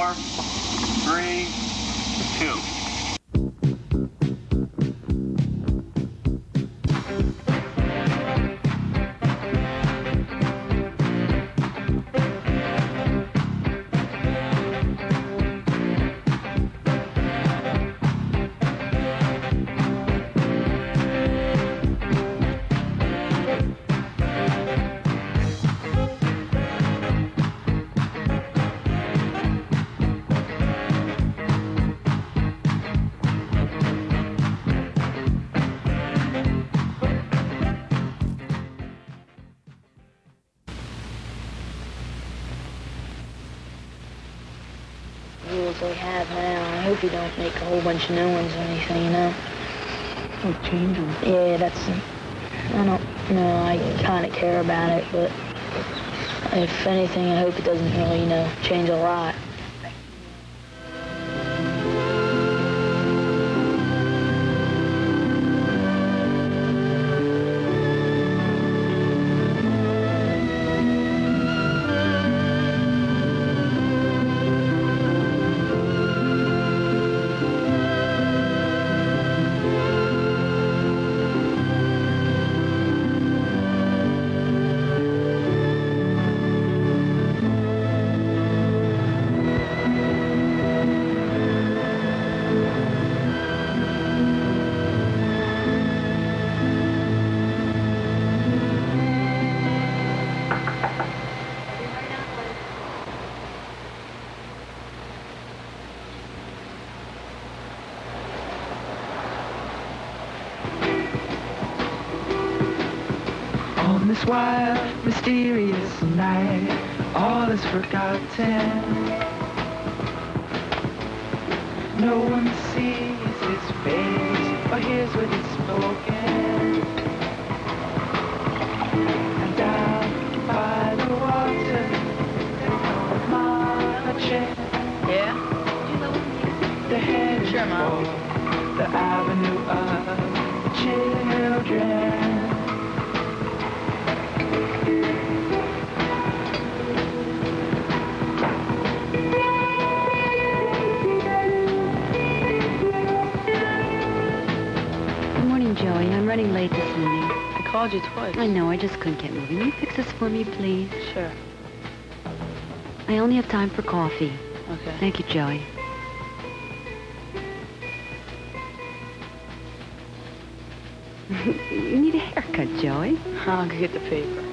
4, 3, 2. We have now. I hope you don't make a whole bunch of new ones or anything, you know? Oh, change them. Yeah, that's... I don't know. I kind of care about it, but if anything, I hope it doesn't really, you know, change a lot. This wild, mysterious night, all is forgotten. No one sees his face or hears what he's spoken. And down by the water, there's no marching. Yeah? The hedge, sure, Mom. The avenue of children. I'm running late this morning. I called you twice. I know, I just couldn't get moving. Will you fix this for me, please? Sure. I only have time for coffee. Okay. Thank you, Joey. You need a haircut, Joey. I'll go get the paper.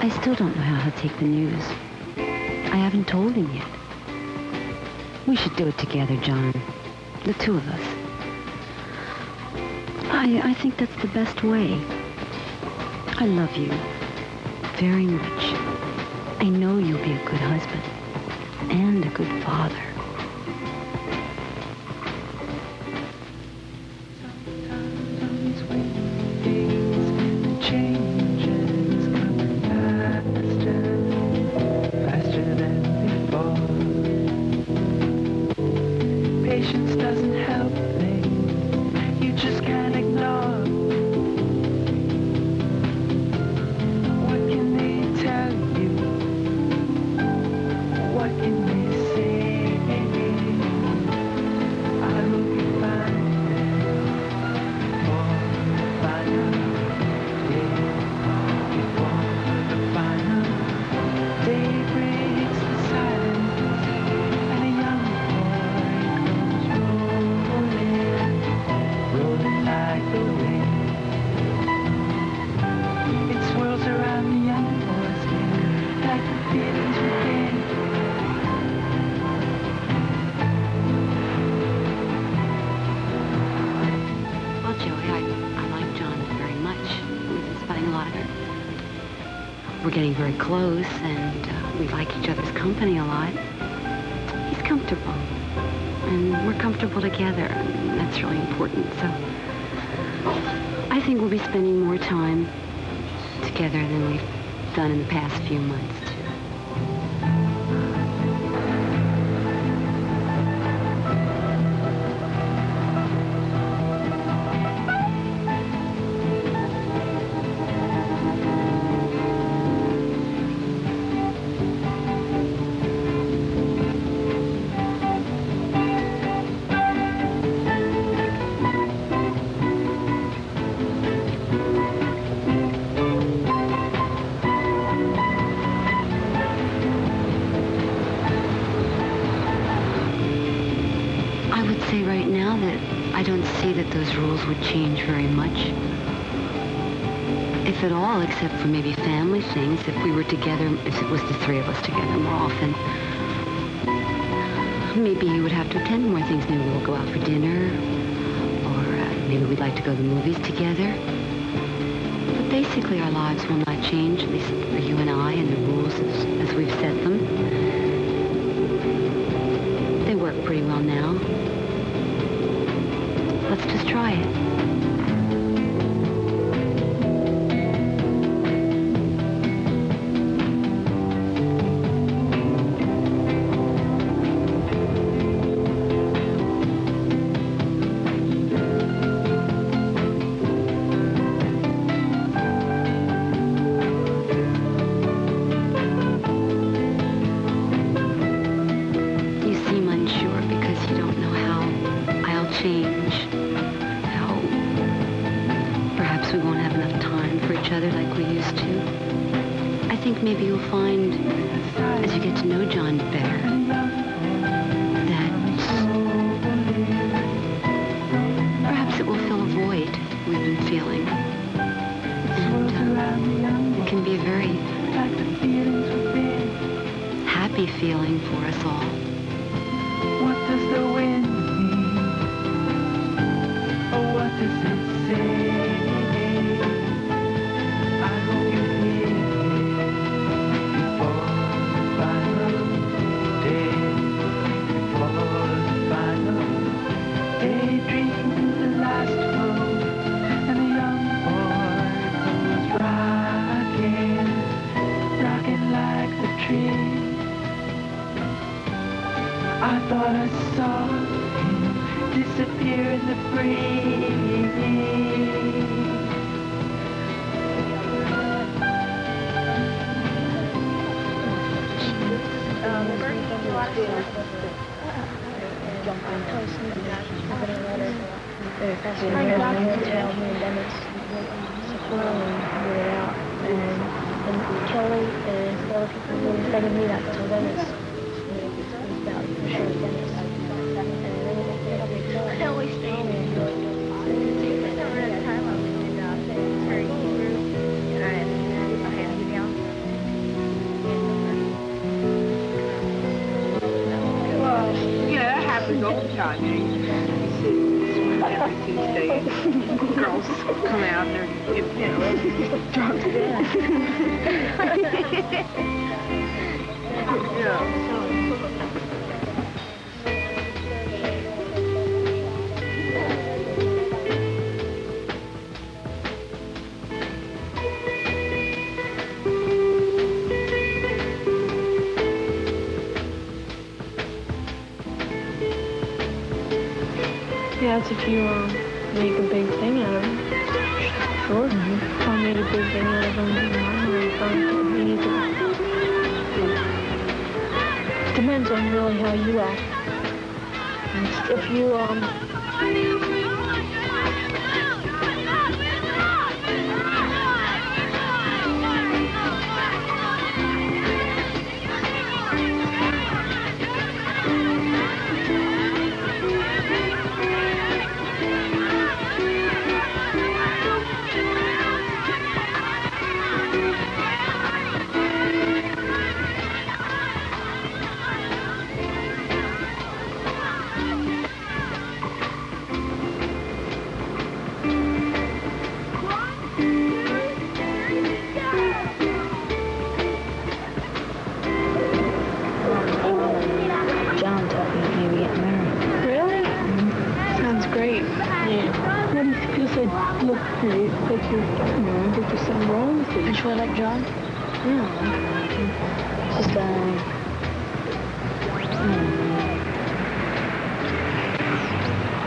I still don't know how he'll take the news. I haven't told him yet. We should do it together, John. The two of us. I think that's the best way. I love you. Very much. I know you'll be a good husband. And a good father. What can they say? We're getting very close, and we like each other's company a lot. He's comfortable, and we're comfortable together, and that's really important. So I think we'll be spending more time together than we've done in the past few months, too. Change very much, if at all, except for maybe family things. If we were together, if it was the three of us together more often, maybe you would have to attend more things. Maybe we'll go out for dinner, or maybe we'd like to go to the movies together. But basically our lives will not change, at least for you and I, and the rules as we've set them. They work pretty well now. Let's just try it. That's if you make a big thing out of it. Sure. If I made a big thing out of him, it depends on really how you act. If you, There's something wrong with you. Aren't you like John? No, I just,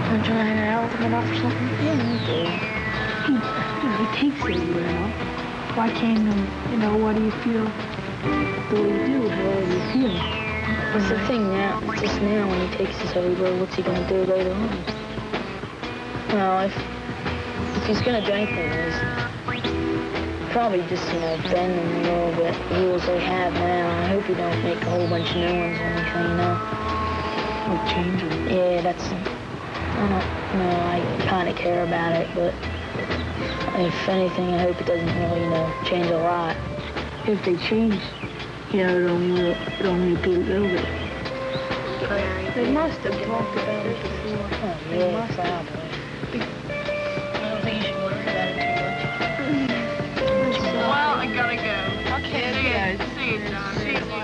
Don't you want to hang out with him or something? Yeah, he takes it well. Why can't he, why do you feel the way you do, however you feel? What's the thing now? Just now when he takes us everywhere, what's he going to do later on? Well, if he's going to drink with us, probably just, bend them a little bit, the rules they have now. I hope he don't make a whole bunch of new ones or anything, Or change them. Yeah, that's... I kind of care about it, but if anything, I hope it doesn't really, change a lot. If they change, it'll only be a little bit. They must have talked about it before. Oh, yeah, probably. I don't think you should worry about it too much. Well, I gotta go. Okay, see you guys. See you, John. See you, Mark.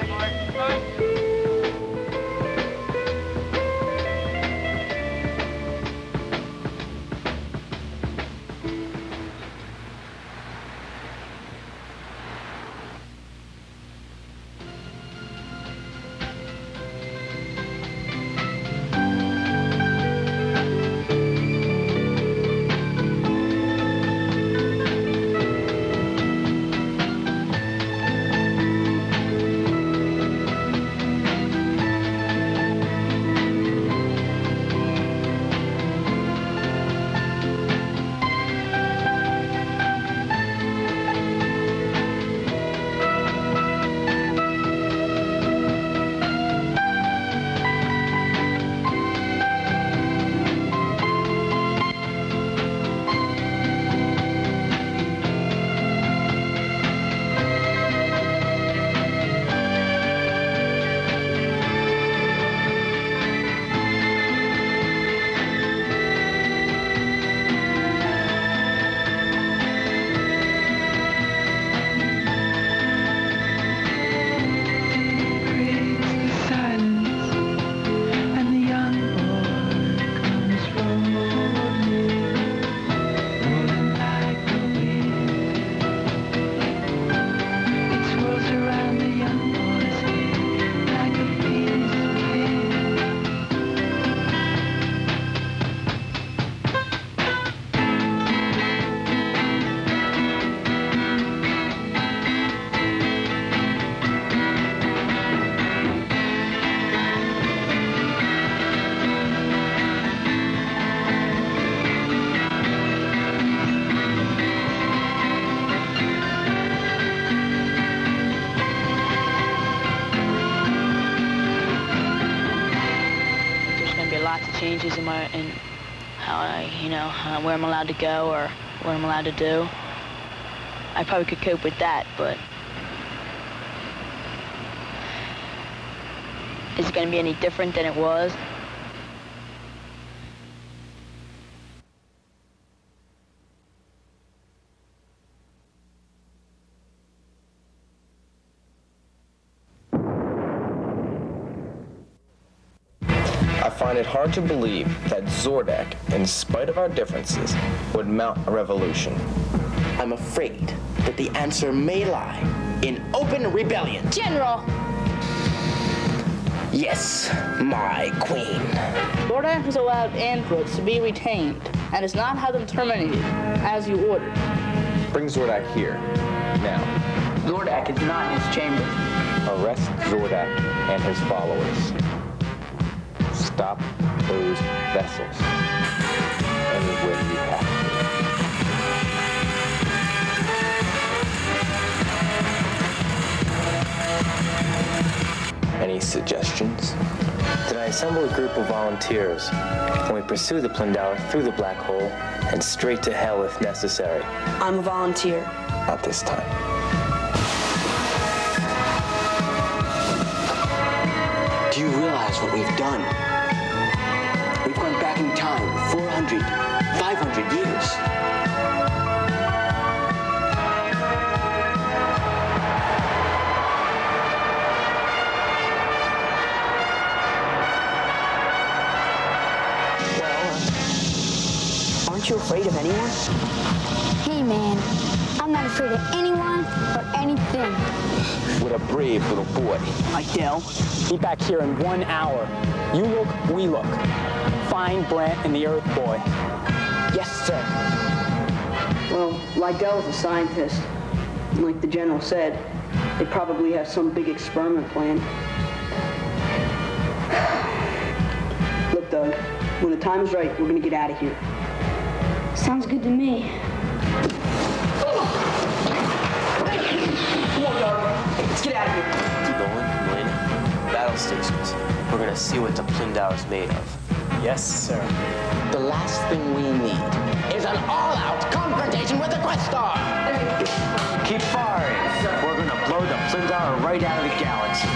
Changes in my how I, where I'm allowed to go or what I'm allowed to do. I probably could cope with that, but is it going to be any different than it was? It's hard to believe that Zordak, in spite of our differences, would mount a revolution. I'm afraid that the answer may lie in open rebellion. General! Yes, my queen. Zordak has allowed androids to be retained and has not had them terminated, as you ordered. Bring Zordak here, now. Zordak is not in his chamber. Arrest Zordak and his followers. Stop those vessels. And Wendy Paxton. Any suggestions? Then I assemble a group of volunteers, and we pursue the Plindauer through the black hole and straight to hell if necessary. I'm a volunteer. Not this time. Do you realize what we've done? We've gone back in time 400, 500 years. Well, aren't you afraid of anyone? He man. I'm not afraid of anyone or anything. What a brave little boy. Idell, be back here in 1 hour. You look, we look. Find Brant and the Earth Boy. Yes, sir. Well, Lydell's a scientist. Like the general said, they probably have some big experiment planned. Look, Doug, when the time is right, we're going to get out of here. Sounds good to me. Come on, Doug. Let's get out of here. Nolan, Lynn, battle stations. We're going to see what the Plindau is made of. Yes, sir. The last thing we need is an all-out confrontation with the Questar. Keep firing. Yes, we're going to blow the Plindar right out of the galaxy.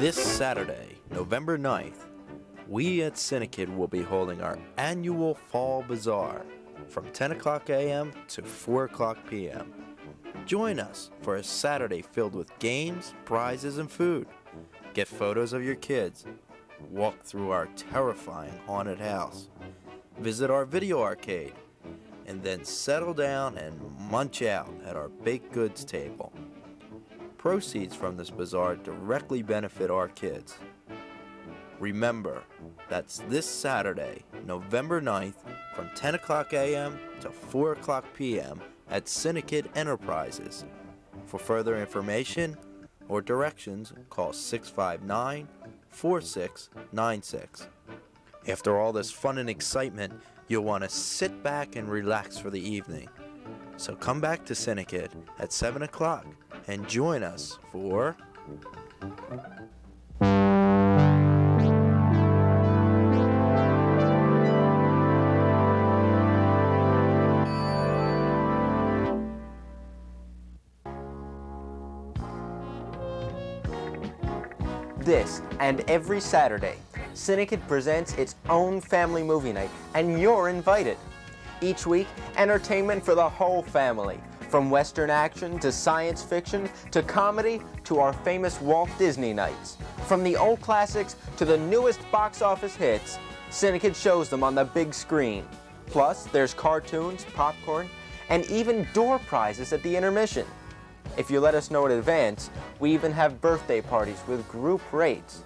This Saturday, November 9th, we at Cinekyd will be holding our annual Fall Bazaar from 10 o'clock a.m. to 4 o'clock p.m. Join us for a Saturday filled with games, prizes, and food. Get photos of your kids. Walk through our terrifying haunted house. Visit our video arcade. And then settle down and munch out at our baked goods table. Proceeds from this bazaar directly benefit our kids. Remember, that's this Saturday, November 9th, from 10 o'clock a.m. to 4 o'clock p.m. at Cinekyd Enterprises. For further information or directions, call 659-4696. After all this fun and excitement, you'll want to sit back and relax for the evening. So come back to Cinekyd at 7 o'clock and join us for... This and every Saturday, Cinekyd presents its own family movie night, and you're invited. Each week, entertainment for the whole family, from Western action to science fiction to comedy to our famous Walt Disney nights. From the old classics to the newest box office hits, Cinekyd shows them on the big screen. Plus, there's cartoons, popcorn, and even door prizes at the intermission. If you let us know in advance, we even have birthday parties with group rates.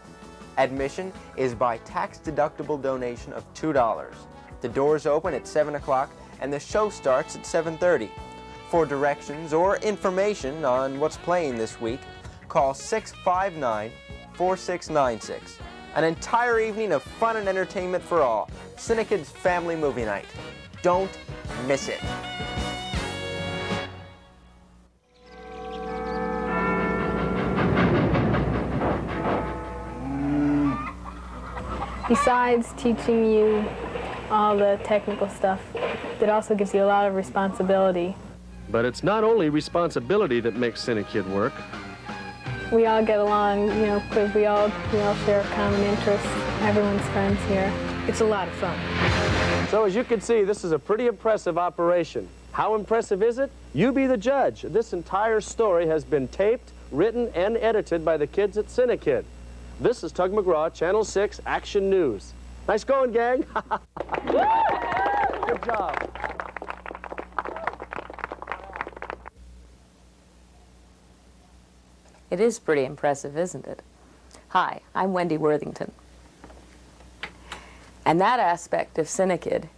Admission is by tax-deductible donation of $2. The doors open at 7 o'clock and the show starts at 7:30. For directions or information on what's playing this week, call 659-4696. An entire evening of fun and entertainment for all. Cinekyd's Family Movie Night. Don't miss it. Besides teaching you all the technical stuff, it also gives you a lot of responsibility. But it's not only responsibility that makes Cinekyd work. We all get along, you know, because we all share common interests. Everyone's friends here. It's a lot of fun. So as you can see, this is a pretty impressive operation. How impressive is it? You be the judge. This entire story has been taped, written, and edited by the kids at Cinekyd. This is Tug McGraw, Channel 6 Action News. Nice going, gang. Good job. It is pretty impressive, isn't it? Hi, I'm Wendy Worthington. And that aspect of Cinekyd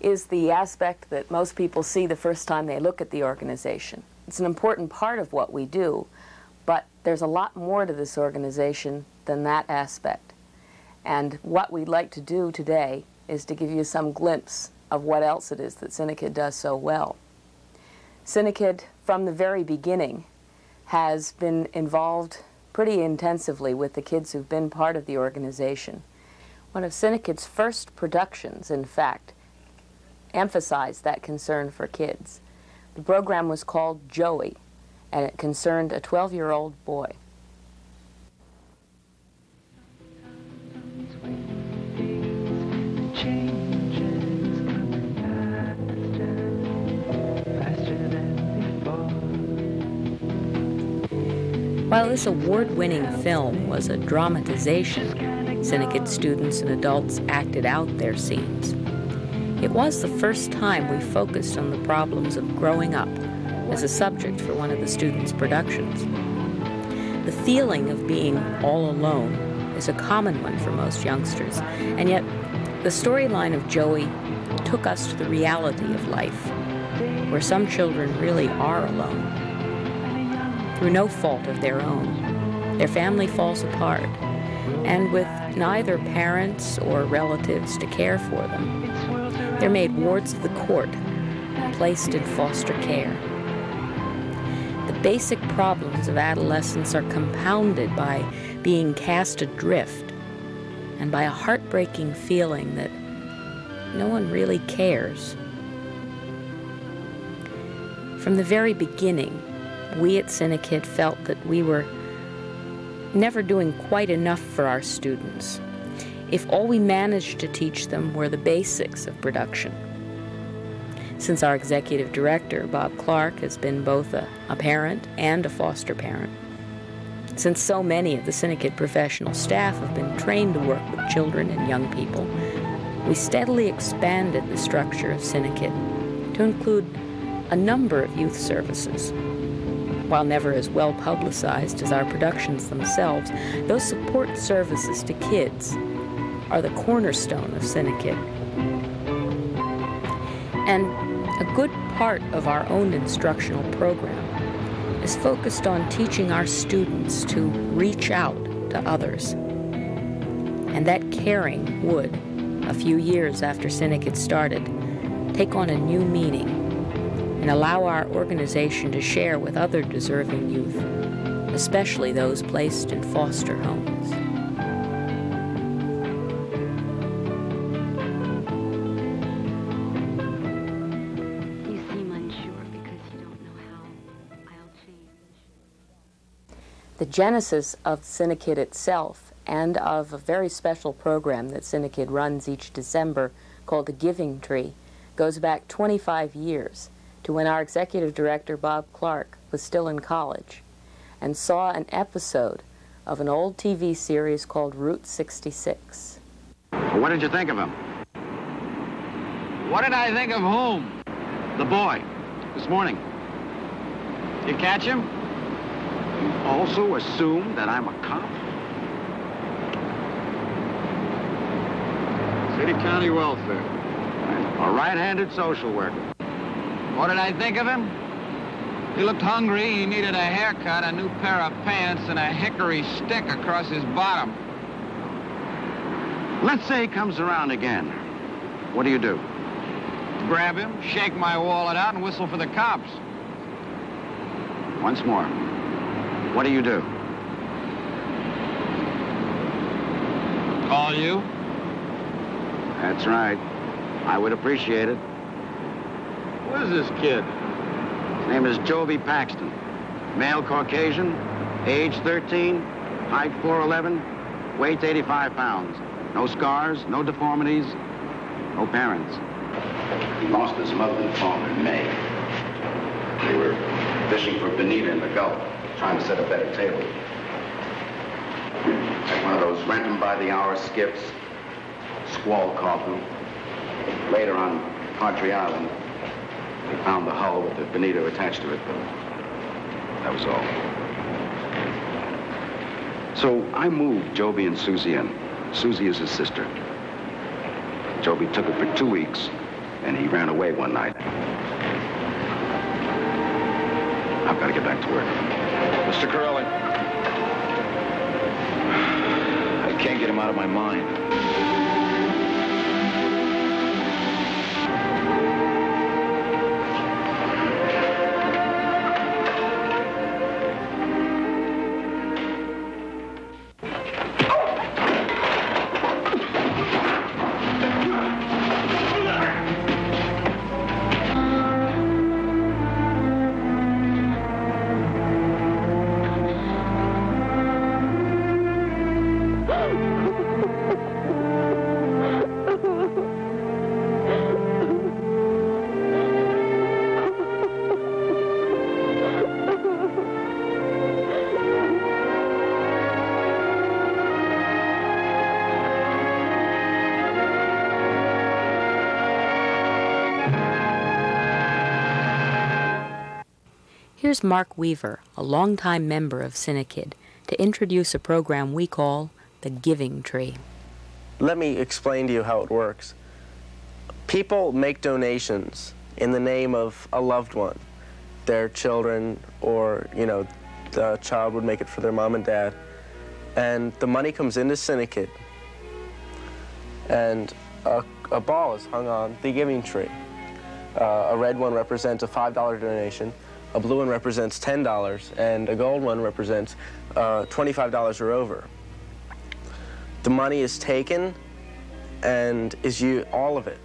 is the aspect that most people see the first time they look at the organization. It's an important part of what we do, but there's a lot more to this organization than that aspect. And what we'd like to do today is to give you some glimpse of what else it is that Cinekyd does so well. Cinekyd, from the very beginning, has been involved pretty intensively with the kids who've been part of the organization. One of Cinekyd's first productions, in fact, emphasized that concern for kids. The program was called Joey, and it concerned a 12-year-old boy. Faster than before. While this award-winning film was a dramatization, Cinekyd students and adults acted out their scenes. It was the first time we focused on the problems of growing up as a subject for one of the students' productions. The feeling of being all alone is a common one for most youngsters, and yet the storyline of Joey took us to the reality of life, where some children really are alone. Through no fault of their own, their family falls apart, and with neither parents or relatives to care for them, they're made wards of the court and placed in foster care. The basic problems of adolescence are compounded by being cast adrift and by a heartbreaking feeling that no one really cares. From the very beginning, we at Cinekyd felt that we were never doing quite enough for our students, if all we managed to teach them were the basics of production. Since our executive director, Bob Clark, has been both a parent and a foster parent, since so many of the Cinekyd professional staff have been trained to work with children and young people, we steadily expanded the structure of Cinekyd to include a number of youth services. While never as well publicized as our productions themselves, those support services to kids are the cornerstone of Cinekyd. And a good part of our own instructional program is focused on teaching our students to reach out to others. And that caring would, a few years after Cinekyd started, take on a new meaning and allow our organization to share with other deserving youth, especially those placed in foster homes. The genesis of Cinekyd itself and of a very special program that Cinekyd runs each December called the Giving Tree goes back 25 years to when our executive director, Bob Clark, was still in college and saw an episode of an old TV series called Route 66. What did you think of him? What did I think of whom? The boy, this morning. You catch him? You also assume that I'm a cop? City County Welfare. A right-handed social worker. What did I think of him? He looked hungry, he needed a haircut, a new pair of pants, and a hickory stick across his bottom. Let's say he comes around again. What do? Grab him, shake my wallet out, and whistle for the cops. Once more. What do? Call you? That's right. I would appreciate it. Who is this kid? His name is Joby Paxton. Male Caucasian, age 13, height 4'11", weight 85 pounds. No scars, no deformities, no parents. He lost his mother and father in May. They were fishing for bonita in the Gulf, trying to set a better table. At one of those rent-em-by-the-hour skiffs, squall caught them. Later on Padre Island, they found the hull with the bonito attached to it, but that was all. So I moved Joby and Susie in. Susie is his sister. Joby took it for 2 weeks, and he ran away one night. I've got to get back to work. Mr. Corelli, I can't get him out of my mind. Here's Mark Weaver, a longtime member of Cinekyd, to introduce a program we call the Giving Tree. Let me explain to you how it works. People make donations in the name of a loved one, their children, or, you know, the child would make it for their mom and dad. And the money comes into Cinekyd, and a ball is hung on the Giving Tree. A red one represents a $5 donation, a blue one represents $10, and a gold one represents $25 or over. The money is taken and is used, all of it,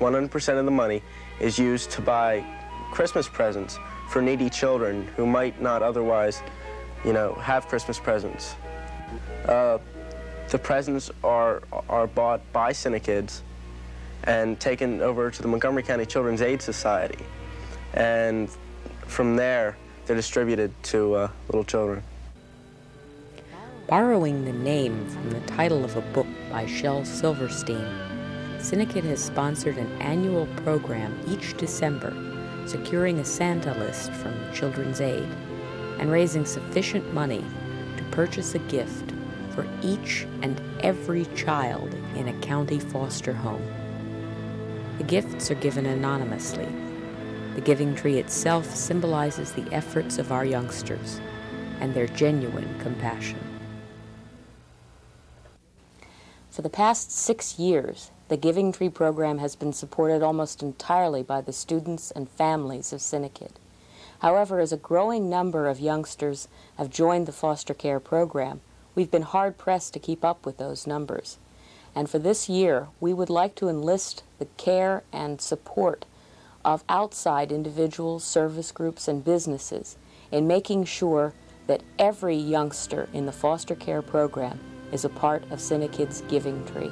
100% of the money is used to buy Christmas presents for needy children who might not otherwise, you know, have Christmas presents. The presents are bought by Cinekyds and taken over to the Montgomery County Children's Aid Society. And from there, they're distributed to little children. Borrowing the name from the title of a book by Shel Silverstein, Cinekyd has sponsored an annual program each December, securing a Santa list from Children's Aid and raising sufficient money to purchase a gift for each and every child in a county foster home. The gifts are given anonymously. The Giving Tree itself symbolizes the efforts of our youngsters and their genuine compassion. For the past 6 years, the Giving Tree program has been supported almost entirely by the students and families of Cinekyd. However, as a growing number of youngsters have joined the foster care program, we've been hard-pressed to keep up with those numbers. And for this year, we would like to enlist the care and support of outside individuals, service groups, and businesses in making sure that every youngster in the foster care program is a part of Cinekyd's Giving Tree.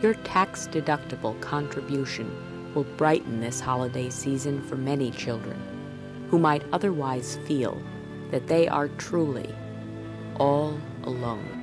Your tax-deductible contribution will brighten this holiday season for many children who might otherwise feel that they are truly all alone.